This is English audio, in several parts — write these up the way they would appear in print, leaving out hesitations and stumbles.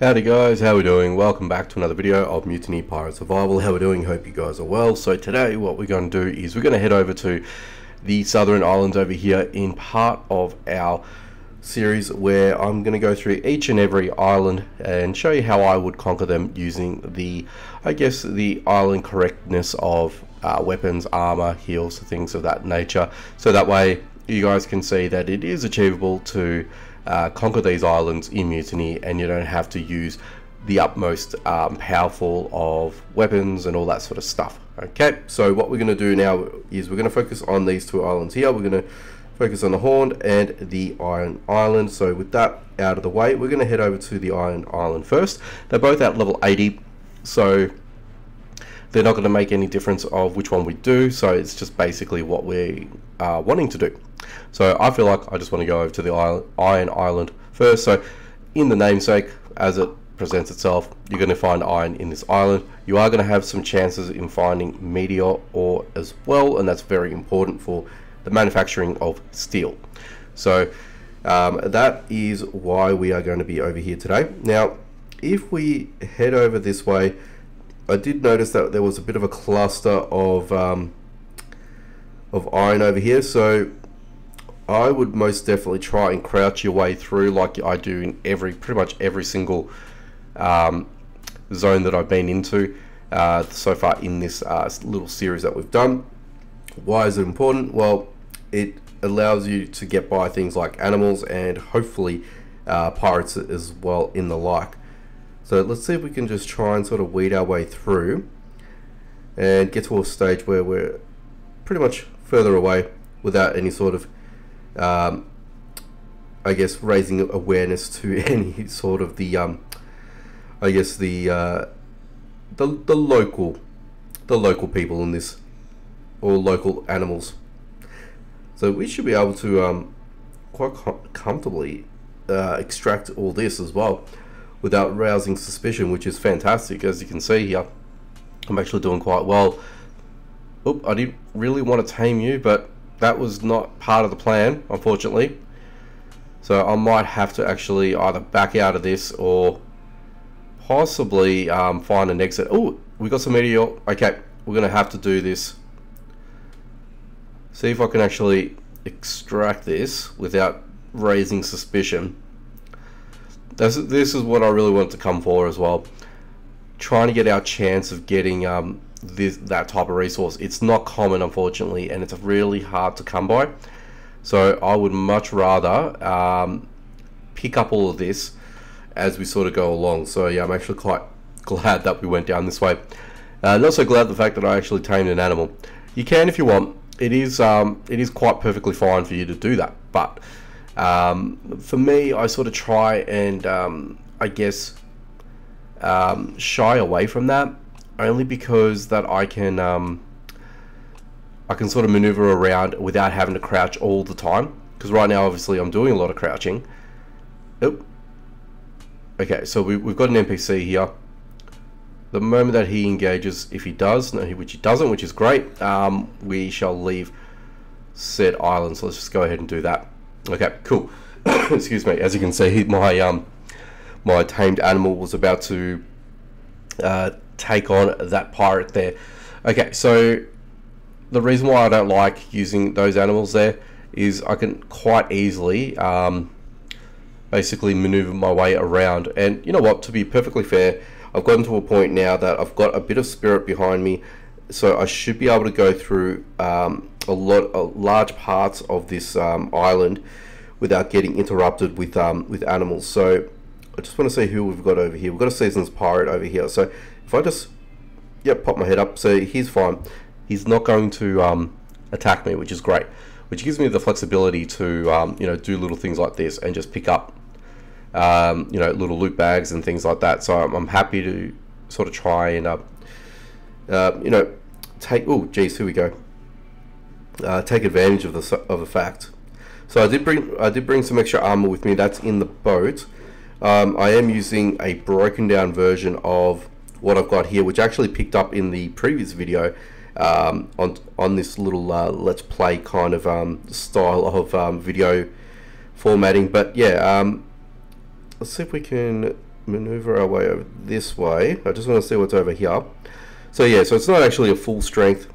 Howdy guys, how we doing? Welcome back to another video of Mutiny Pirate Survival. How we doing? Hope you guys are well. So today what we're going to do is we're going to head over to the southern islands over here in part of our series where I'm going to go through each and every island and show you how I would conquer them using the, I guess, the island correctness of weapons, armor, heals, things of that nature. So that way you guys can see that it is achievable to conquer these islands in Mutiny, and you don't have to use the utmost powerful of weapons and all that sort of stuff. Okay, so what we're going to do now is we're going to focus on these two islands here. We're going to focus on the Horn and the Iron Island. So with that out of the way, we're going to head over to the Iron Island first. They're both at level 80, so they're not going to make any difference of which one we do, so it's just basically what we are wanting to do. So I feel like I just want to go over to the Iron Island first. So in the namesake, as it presents itself, you're going to find iron in this island. You are going to have some chances in finding meteor ore as well, and that's very important for the manufacturing of steel. So that is why we are going to be over here today. Now, if we head over this way, I did notice that there was a bit of a cluster of iron over here, so I would most definitely try and crouch your way through like I do in pretty much every single zone that I've been into so far in this little series that we've done. Why is it important? Well, it allows you to get by things like animals and hopefully pirates as well in the like. So let's see if we can just try and sort of weed our way through and get to a stage where we're pretty much further away without any sort of, I guess, raising awareness to any sort of the, I guess, the local people in this, or local animals. So we should be able to quite comfortably extract all this as well, without rousing suspicion, which is fantastic. As you can see here, I'm actually doing quite well. Oop, I didn't really want to tame you, but that was not part of the plan, unfortunately. So I might have to actually either back out of this or possibly find an exit. Oh, we got some meteor. Okay, we're gonna have to do this. See if I can actually extract this without raising suspicion. This is what I really want to come for as well. Trying to get our chance of getting that type of resource. It's not common, unfortunately, and it's really hard to come by. So I would much rather pick up all of this as we sort of go along. So yeah, I'm actually quite glad that we went down this way. Not so glad the fact that I actually tamed an animal. You can if you want. It is quite perfectly fine for you to do that, but for me, I sort of try and I guess shy away from that, only because that I can sort of maneuver around without having to crouch all the time, because right now obviously I'm doing a lot of crouching. Oop. Okay, so we've got an NPC here. The moment that he engages, if he does, which he doesn't, which is great, we shall leave said island. So let's just go ahead and do that. Okay, cool. Excuse me. As you can see, my my tamed animal was about to take on that pirate there. Okay, so the reason why I don't like using those animals there is I can quite easily basically maneuver my way around. And you know what? To be perfectly fair, I've gotten to a point now that I've got a bit of spirit behind me, so I should be able to go through large parts of this island without getting interrupted with animals. So I just want to see who we've got over here. We've got a seasoned pirate over here. So if I just, yep, pop my head up, so he's fine. He's not going to attack me, which is great, which gives me the flexibility to you know, do little things like this and just pick up you know, little loot bags and things like that. So I'm happy to sort of try and you know, take, oh geez, here we go, take advantage of the fact. So I did bring some extra armor with me. That's in the boat. I am using a broken down version of what I've got here, which I actually picked up in the previous video on this little let's play kind of style of video formatting. But yeah, let's see if we can maneuver our way over this way. I just want to see what's over here. So yeah, so it's not actually a full strength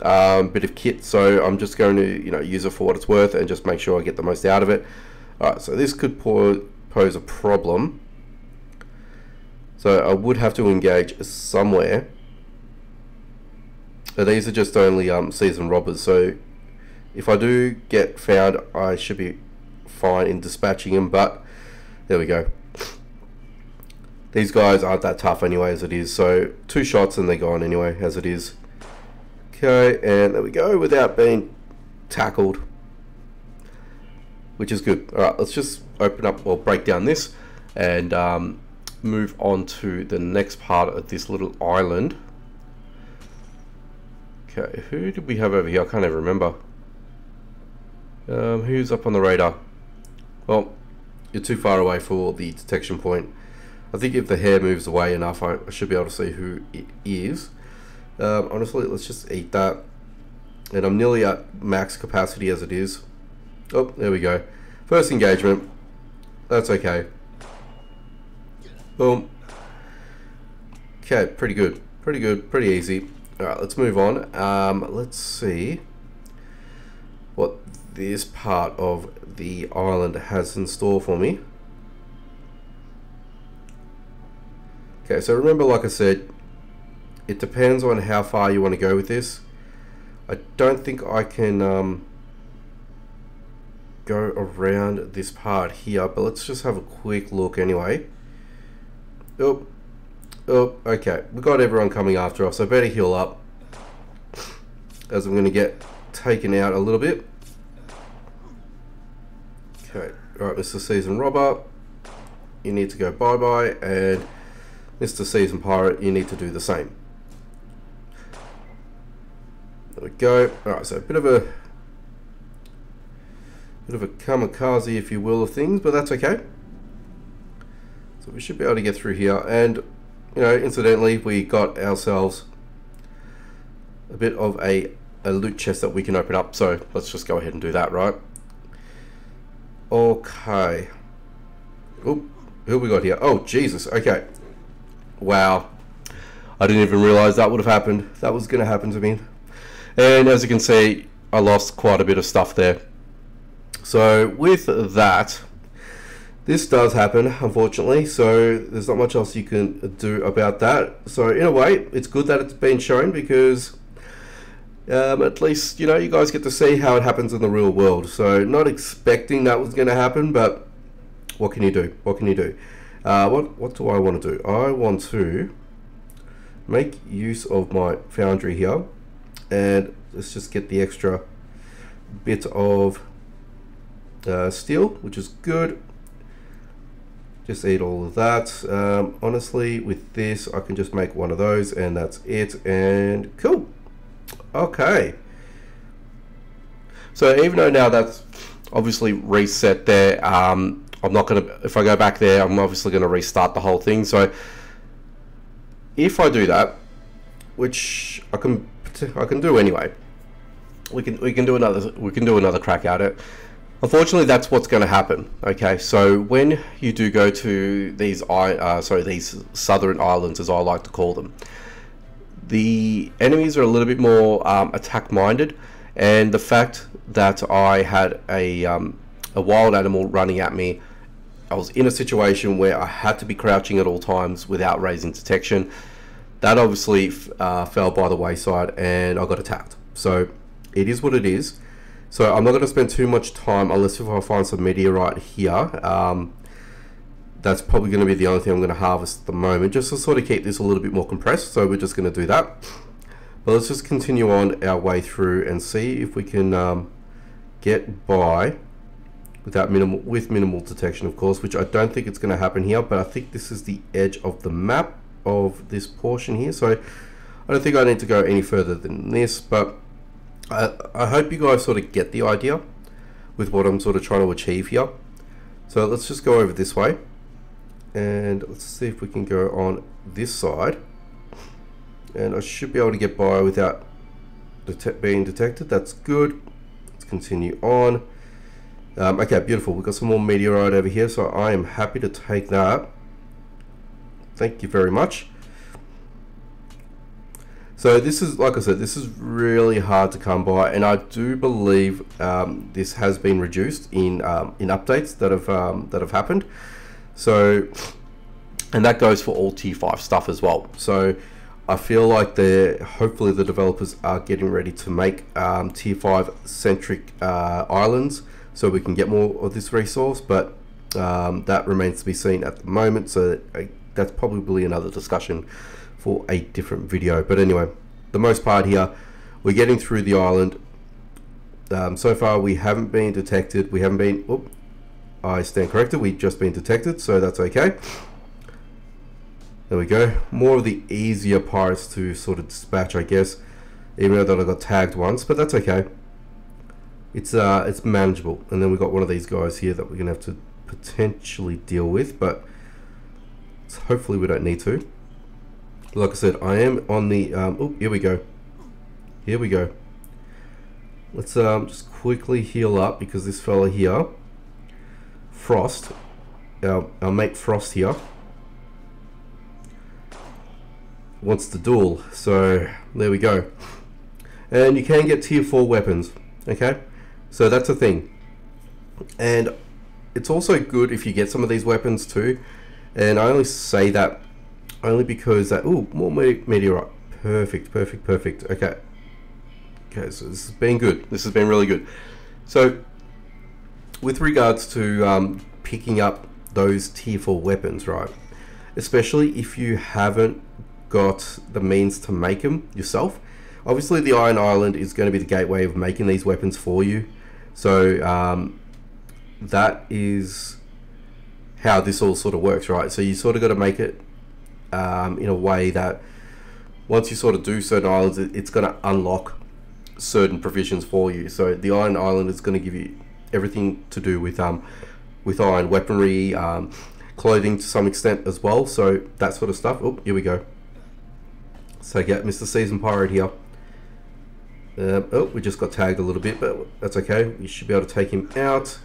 bit of kit, so I'm just going to, you know, use it for what it's worth and just make sure I get the most out of it. Alright, so this could pose a problem. So I would have to engage somewhere. So these are just only seasoned robbers, so if I do get found, I should be fine in dispatching them, but there we go. These guys aren't that tough anyway as it is, so 2 shots and they're gone anyway as it is. Okay, and there we go, without being tackled, which is good. Alright, let's just open up, or break down this, and move on to the next part of this little island. Okay, who did we have over here? I can't even remember. Who's up on the radar? Well, you're too far away for the detection point. I think if the hair moves away enough, I should be able to see who it is. Honestly, let's just eat that. And I'm nearly at max capacity as it is. Oh, there we go. First engagement. That's okay. Boom. Okay, pretty good. Pretty good. Pretty easy. Alright, let's move on. Let's see what this part of the island has in store for me. Okay, so remember, like I said, it depends on how far you want to go with this. I don't think I can go around this part here, but let's just have a quick look anyway. Oh. Oh, okay, we got everyone coming after us, so better heal up, as I'm going to get taken out a little bit. Okay, alright, Mr. Seasoned Robber, you need to go bye-bye, and Mr. Seasoned Pirate, you need to do the same. There we go. Alright, so a bit of a kamikaze, if you will, of things, but that's okay. So we should be able to get through here, and you know, incidentally, we got ourselves a bit of a loot chest that we can open up, so let's just go ahead and do that, right? Okay. Oop, who have we got here? Oh, Jesus, okay. Wow. I didn't even realize that would have happened. That was going to happen to me. And as you can see, I lost quite a bit of stuff there. So with that, this does happen, unfortunately, so there's not much else you can do about that. So in a way, it's good that it's been shown, because at least, you know, you guys get to see how it happens in the real world. So not expecting that was going to happen, but what can you do? What can you do? What do I want to do? I want to make use of my foundry here, and let's just get the extra bit of steel, which is good. Just eat all of that. Honestly, with this, I can just make one of those, and that's it, and cool. Okay. So even though now that's obviously reset there, I'm not going to, if I go back there, I'm obviously going to restart the whole thing. So if I do that, which I can do anyway, we can do another crack at it. Unfortunately, that's what's going to happen. Okay, so when you do go to these southern islands, as I like to call them, the enemies are a little bit more attack-minded, and the fact that I had a wild animal running at me, I was in a situation where I had to be crouching at all times without raising detection. That obviously fell by the wayside, and I got attacked. So it is what it is. So I'm not going to spend too much time, unless if I find some meteorite here. That's probably going to be the only thing I'm going to harvest at the moment, just to sort of keep this a little bit more compressed. So we're just going to do that. But let's just continue on our way through and see if we can get by without minimal detection, of course, which I don't think it's going to happen here. But I think this is the edge of the map of this portion here. So I don't think I need to go any further than this, but I hope you guys sort of get the idea with what I'm sort of trying to achieve here. So let's just go over this way, and let's see if we can go on this side, and I should be able to get by without being detected. That's good. Let's continue on. Okay, beautiful. We've got some more meteorite over here, so I am happy to take that. Thank you very much. So this is, like I said, this is really hard to come by, and I do believe this has been reduced in updates that have happened. So, and that goes for all tier 5 stuff as well. So I feel like hopefully the developers are getting ready to make tier 5 centric islands, so we can get more of this resource, but that remains to be seen at the moment. So that's probably another discussion for a different video. But anyway, the most part here, we're getting through the island. So far we haven't been detected. We haven't been, oh, I stand corrected, we've just been detected, so that's okay. There we go. More of the easier pirates to sort of dispatch, I guess, even though I got tagged once, but that's okay. It's manageable. And then we've got one of these guys here that we're gonna have to potentially deal with, but hopefully we don't need to. Like I said, I am on the oh, here we go, here we go. Let's just quickly heal up, because this fella here, Frost, our mate Frost here, wants to duel. So there we go. And you can get tier 4 weapons, okay, so that's a thing. And it's also good if you get some of these weapons too. And I only say that only because that, ooh, more meteorite. Perfect, perfect, perfect. Okay. Okay, so this has been good. This has been really good. So, with regards to picking up those tier 4 weapons, right? Especially if you haven't got the means to make them yourself. Obviously, the Iron Island is going to be the gateway of making these weapons for you. So, that is how this all sort of works, right? So you sort of got to make it in a way that once you sort of do certain islands, it's going to unlock certain provisions for you. So the Iron Island is going to give you everything to do with iron weaponry, clothing to some extent as well, so that sort of stuff. Oh, here we go. So get Mr. Seasoned Pirate here. Oh, we just got tagged a little bit, but that's okay. You should be able to take him out,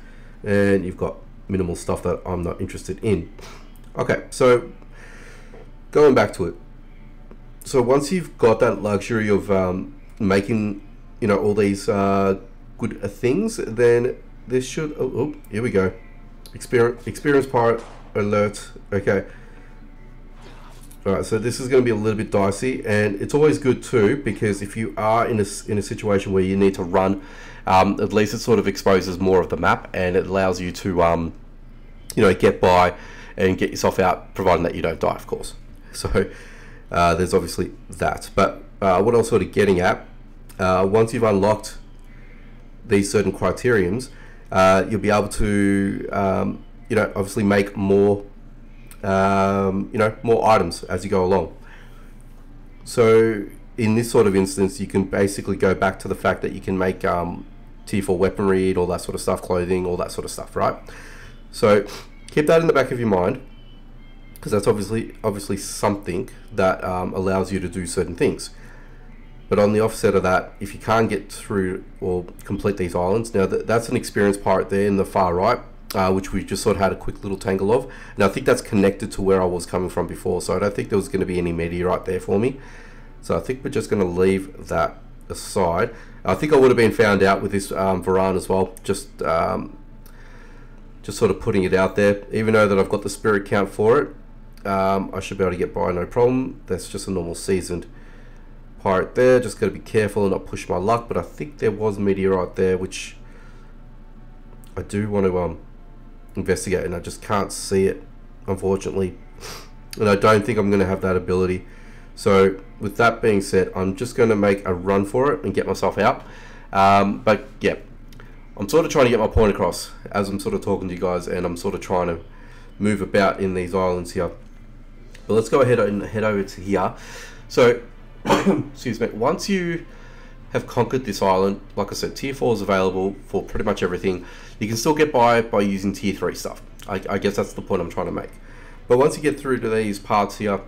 and you've got minimal stuff that I'm not interested in. Okay, so going back to it. So once you've got that luxury of making, you know, all these good things, then this should, oh, oh, here we go. Experience pirate alert. Okay. All right, so this is going to be a little bit dicey, and it's always good too, because if you are in a situation where you need to run, at least it sort of exposes more of the map, and it allows you to you know, get by and get yourself out, providing that you don't die, of course. So there's obviously that, but what I was sort of getting at, once you've unlocked these certain criteriums, you'll be able to you know, obviously make more you know, more items as you go along. So in this sort of instance, you can basically go back to the fact that you can make tier 4 weaponry, all that sort of stuff, clothing, all that sort of stuff, right? So keep that in the back of your mind, because that's obviously something that allows you to do certain things. But on the offset of that, if you can't get through or complete these islands, now that's an experienced pirate there in the far right, which we just sort of had a quick little tangle of, and I think that's connected to where I was coming from before, so I don't think there was going to be any meteorite there for me. So I think we're just going to leave that aside. I think I would have been found out with this Varan as well, just sort of putting it out there. Even though that I've got the spirit count for it, I should be able to get by no problem. That's just a normal seasoned pirate there. Just got to be careful and not push my luck, but I think there was meteorite there, which I do want to investigate, and I just can't see it, unfortunately. And I don't think I'm going to have that ability. So with that being said, I'm just going to make a run for it and get myself out. But yeah, I'm sort of trying to get my point across as I'm sort of talking to you guys, and I'm sort of trying to move about in these islands here. But let's go ahead and head over to here. So, excuse me, once you have conquered this island, like I said, tier 4 is available for pretty much everything. You can still get by using tier 3 stuff. I guess that's the point I'm trying to make. But once you get through to these parts here,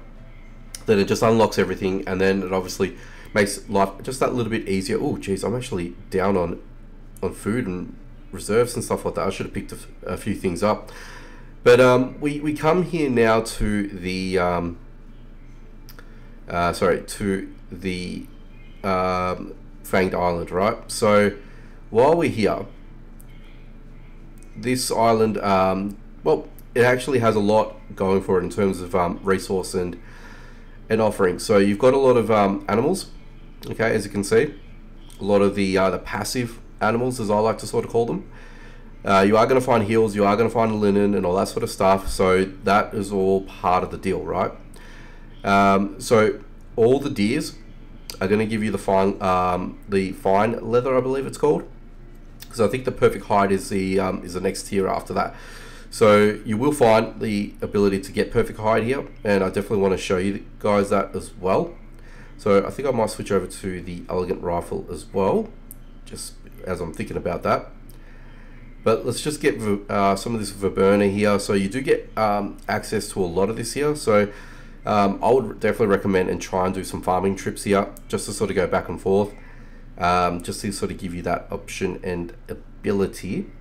then it just unlocks everything, and then it obviously makes life just that little bit easier. Oh geez, I'm actually down on food and reserves and stuff like that. I should have picked a few things up. But we come here now to the Fanged Island, right? So while we're here, this island, well, it actually has a lot going for it in terms of resource and offering. So you've got a lot of animals, okay, as you can see, a lot of the passive animals, as I like to sort of call them. You are going to find heels, you are going to find linen and all that sort of stuff, so that is all part of the deal, right? So all the deers are going to give you the fine leather, I believe it's called, because I think the perfect hide is the next tier after that. So you will find the ability to get perfect hide here, and I definitely want to show you guys that as well. So I think I might switch over to the elegant rifle as well, just as I'm thinking about that. But let's just get some of this Verberna here. So you do get access to a lot of this here. So I would definitely recommend and try and do some farming trips here, just to sort of go back and forth, just to sort of give you that option and ability.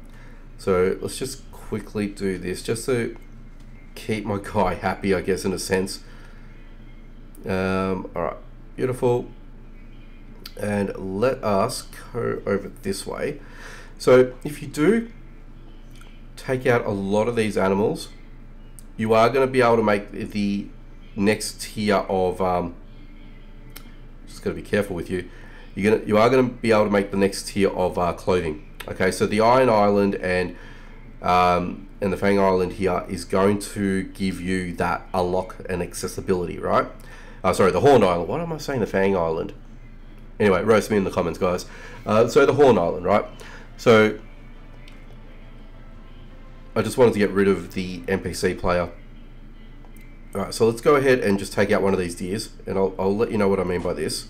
So let's just quickly do this, just to keep my guy happy, I guess, in a sense. All right, beautiful. And let us go over this way. So if you do take out a lot of these animals, you are going to be able to make the next tier of just got to be careful with you. You are going to be able to make the next tier of clothing. Okay, so the Iron Island and the Fang Island here is going to give you that unlock and accessibility, right? Sorry, the Horn Island. Why am I saying the Fang Island? Anyway, roast me in the comments, guys. So the Horn Island, right? So I just wanted to get rid of the NPC player. Alright, so let's go ahead and just take out one of these deers, and I'll let you know what I mean by this.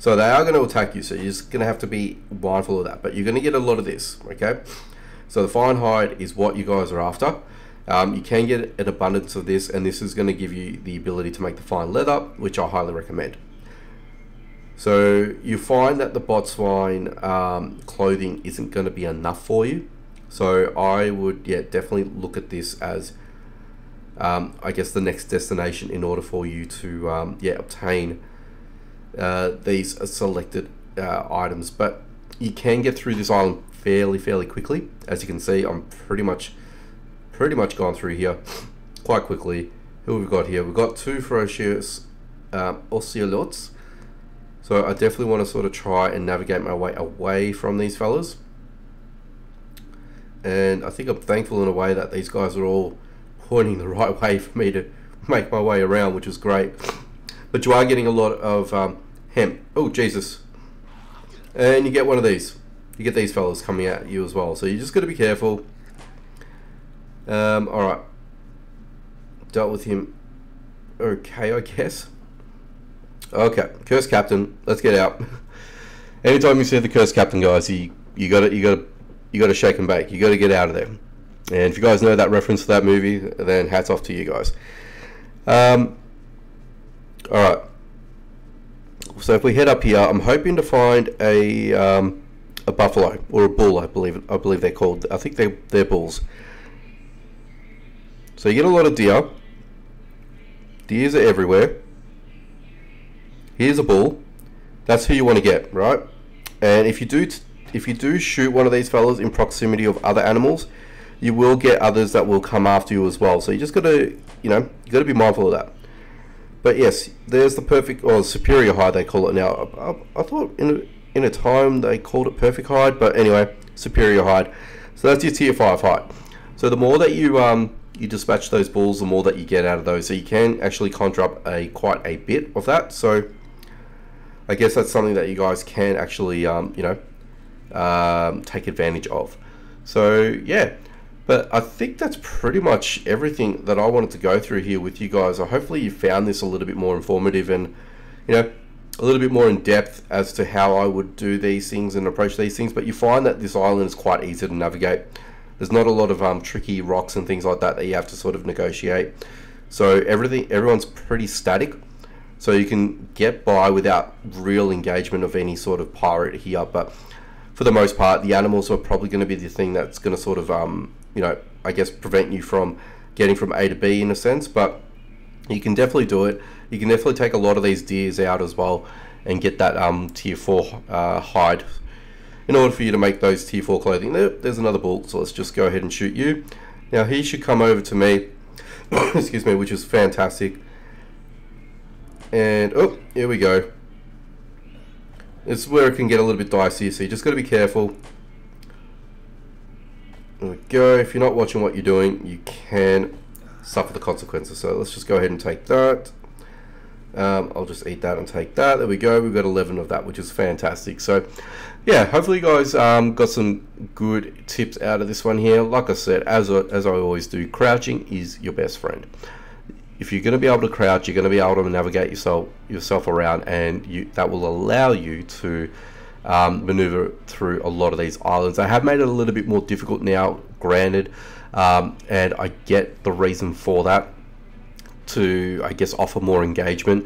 So they are going to attack you, so you're just going to have to be mindful of that, but you're going to get a lot of this, okay? So the fine hide is what you guys are after. You can get an abundance of this, and this is going to give you the ability to make the fine leather, which I highly recommend. So you find that the Botswine clothing isn't going to be enough for you. So I would, yeah, definitely look at this as, I guess, the next destination in order for you to, yeah, obtain these selected items. But you can get through this island fairly quickly. As you can see, I'm pretty much gone through here quite quickly. Who have we got here? We've got two ferocious ocelots. So I definitely want to sort of try and navigate my way away from these fellas. And I think I'm thankful in a way that these guys are all pointing the right way for me to make my way around, which is great. But you are getting a lot of hemp. Oh, Jesus. And you get one of these. You get these fellas coming at you as well. So you just got to be careful. Alright. Dealt with him okay, I guess. Okay, Cursed Captain, let's get out. Anytime you see the Cursed Captain, guys, you gotta shake and bake. You gotta get out of there. And if you guys know that reference to that movie, then hats off to you guys. Alright. So if we head up here, I'm hoping to find a buffalo or a bull, I believe they're called. I think they're bulls. So you get a lot of deer. Deers are everywhere. Here's a bull. That's who you want to get, right? And if you do shoot one of these fellas in proximity of other animals, you will get others that will come after you as well. So you just got to, you know, you got to be mindful of that. But yes, there's the perfect or superior hide, they call it now. I thought in a time they called it perfect hide, but anyway, superior hide. So that's your tier 5 hide. So the more that you dispatch those bulls, the more that you get out of those. So you can actually conjure up quite a bit of that. So I guess that's something that you guys can actually, you know, take advantage of. So, yeah. But I think that's pretty much everything that I wanted to go through here with you guys. So hopefully you found this a little bit more informative and, you know, a little bit more in depth as to how I would do these things and approach these things. But you find that this island is quite easy to navigate. There's not a lot of tricky rocks and things like that that you have to sort of negotiate. So everyone's pretty static. So you can get by without real engagement of any sort of pirate here, but for the most part, the animals are probably going to be the thing that's going to sort of, you know, I guess prevent you from getting from A to B in a sense, but you can definitely do it. You can definitely take a lot of these deers out as well and get that tier 4 hide in order for you to make those tier 4 clothing. There's another bulk, so let's just go ahead and shoot you. Now he should come over to me, excuse me, which is fantastic. And oh, here we go. It's where it can get a little bit dicey, so you just got to be careful. There we go. If you're not watching what you're doing, you can suffer the consequences. So let's just go ahead and take that. I'll just eat that and take that. There we go. We've got 11 of that, which is fantastic. So yeah, hopefully you guys got some good tips out of this one here. Like I said, as I always do, crouching is your best friend. If you're going to be able to crouch, you're going to be able to navigate yourself around, and that will allow you to maneuver through a lot of these islands. I have made it a little bit more difficult now, granted, and I get the reason for that, to I guess offer more engagement.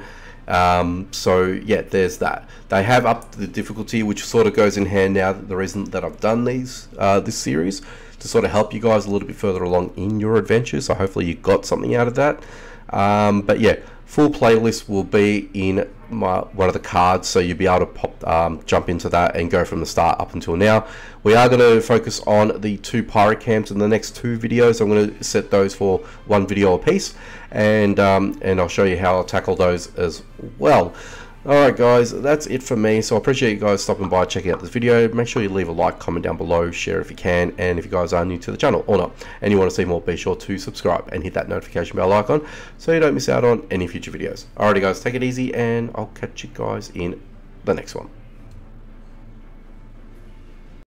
So yeah, there's that. They have upped the difficulty, which sort of goes in hand now, the reason that I've done these this series, to sort of help you guys a little bit further along in your adventure. So hopefully you got something out of that. But yeah, full playlist will be in one of the cards, so you'll be able to pop jump into that and go from the start up until now. We are going to focus on the 2 pirate camps in the next 2 videos. I'm going to set those for 1 video apiece, and I'll show you how I'll tackle those as well. Alright guys, that's it for me, so I appreciate you guys stopping by, checking out this video. Make sure you leave a like, comment down below, share if you can, and if you guys are new to the channel or not, and you want to see more, be sure to subscribe and hit that notification bell icon so you don't miss out on any future videos. Alrighty guys, take it easy, and I'll catch you guys in the next one.